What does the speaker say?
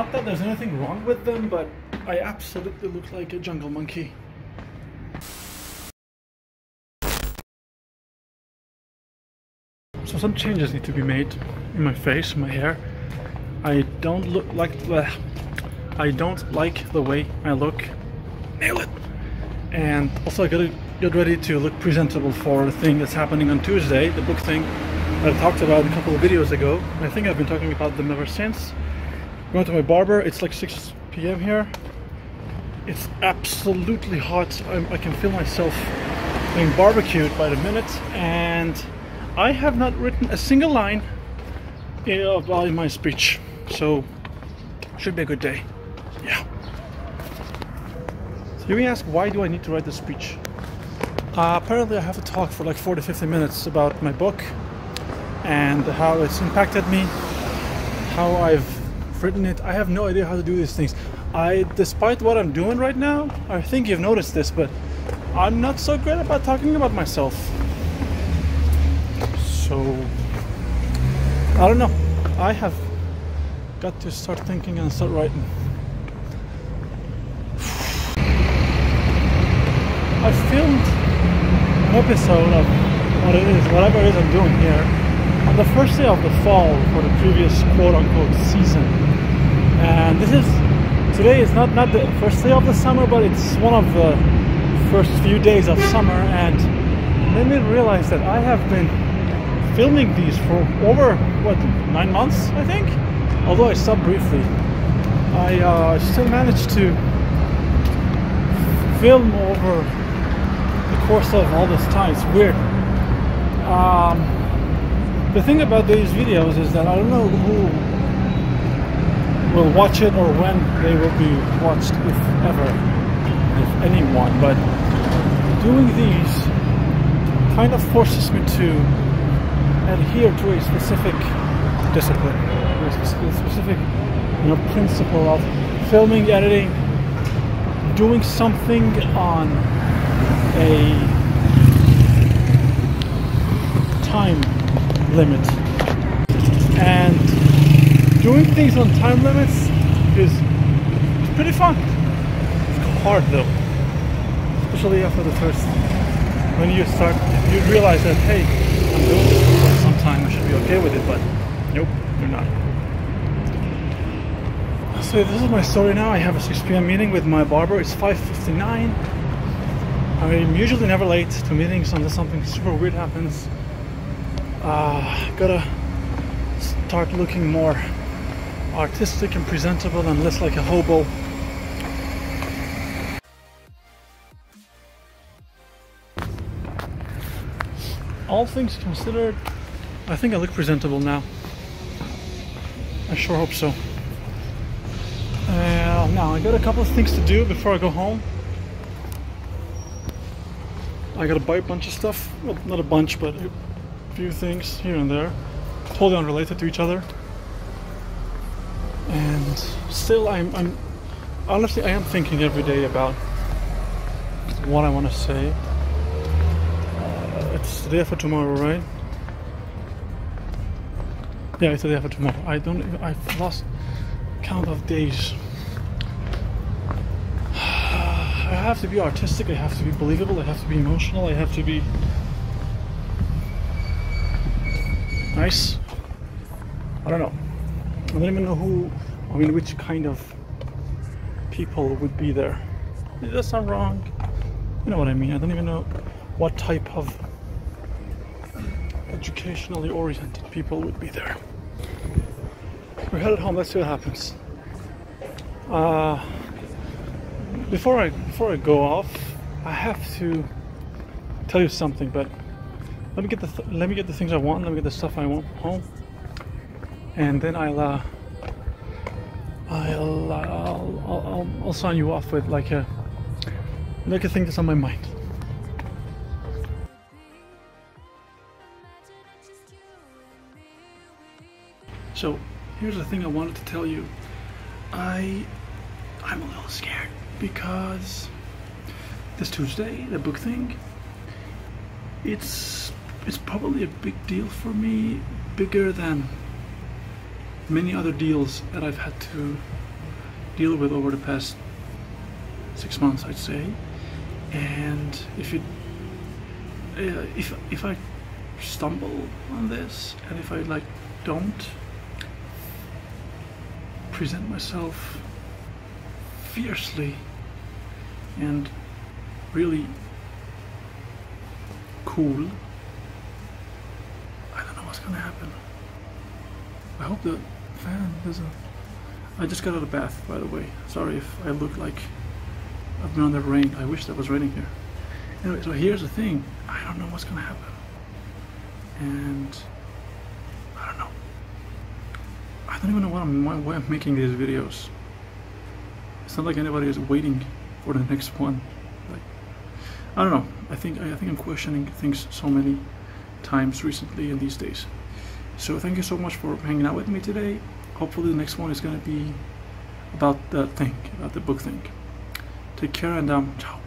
Not that there's anything wrong with them, but I absolutely look like a jungle monkey. So some changes need to be made in my face, my hair. I don't like the way I look. Nail it! And also I gotta get ready to look presentable for the thing that's happening on Tuesday, the book thing that I talked about a couple of videos ago. And I think I've been talking about them ever since. Going to my barber, it's like 6 p.m. here. It's absolutely hot. I can feel myself being barbecued by the minute, and I have not written a single line in my speech, so should be a good day. Yeah. So you may ask, why do I need to write this speech? Apparently I have to talk for like 40 to 50 minutes about my book and how it's impacted me, how I've written it. I have no idea how to do these things. Despite what I'm doing right now, I think you've noticed this, but I'm not so great about talking about myself. So I don't know. I have got to start thinking and start writing. I filmed an episode of whatever it is I'm doing here, on the first day of the fall for the previous quote-unquote season. And today is not the first day of the summer, but it's one of the first few days of summer, and it made me realize that I have been filming these for over, 9 months, I think? Although I stopped briefly. I still managed to film over the course of all this time. It's weird. The thing about these videos is that I don't know who will watch it or when they will be watched, if ever, if anyone, but doing these kind of forces me to adhere to a specific discipline, a specific principle of filming, editing, doing something on a time limit. And doing things on time limits is pretty fun. It's hard though, especially after the first, when you start, you realize that, hey, I'm doing this for quite some time, I should be okay with it, but nope, you're not. So this is my story now. I have a 6 p.m. meeting with my barber. It's 5:59. I'm usually never late to meetings unless something super weird happens. Gotta start looking more artistic and presentable and less like a hobo. All things considered, I think I look presentable now. I sure hope so. Now, I got a couple of things to do before I go home. I gotta buy a bunch of stuff. Well, not a bunch, but a few things here and there. Totally unrelated to each other. And still, I'm honestly, I am thinking every day about what I want to say. It's the day for tomorrow, right? Yeah, it's the day for tomorrow. I've lost count of days. I have to be artistic, I have to be believable, I have to be emotional, I have to be nice. I don't know. I don't even know which kind of people would be there. Does that sound wrong? You know what I mean. I don't even know what type of educationally oriented people would be there. We're headed home, let's see what happens. Before I go off, I have to tell you something, but let me get the things I want, let me get the stuff I want home, and then I'll sign you off with like a thing that's on my mind. So here's the thing I wanted to tell you. I'm a little scared because this Tuesday, the book thing, it's probably a big deal for me, bigger than many other deals that I've had to deal with over the past 6 months, I'd say. And if I stumble on this, and if I don't present myself fiercely and really cool, I don't know what's gonna happen. I hope the fan doesn't. I just got out of bath, by the way. Sorry if I look like I've been under rain. I wish that was raining here. Anyway, so here's the thing. I don't know what's gonna happen. And I don't know. I don't even know why I'm making these videos. It's not like anybody is waiting for the next one. Like, I don't know. I think I'm questioning things so many times recently and these days. So thank you so much for hanging out with me today. Hopefully the next one is gonna be about that thing, about the book thing. Take care and ciao.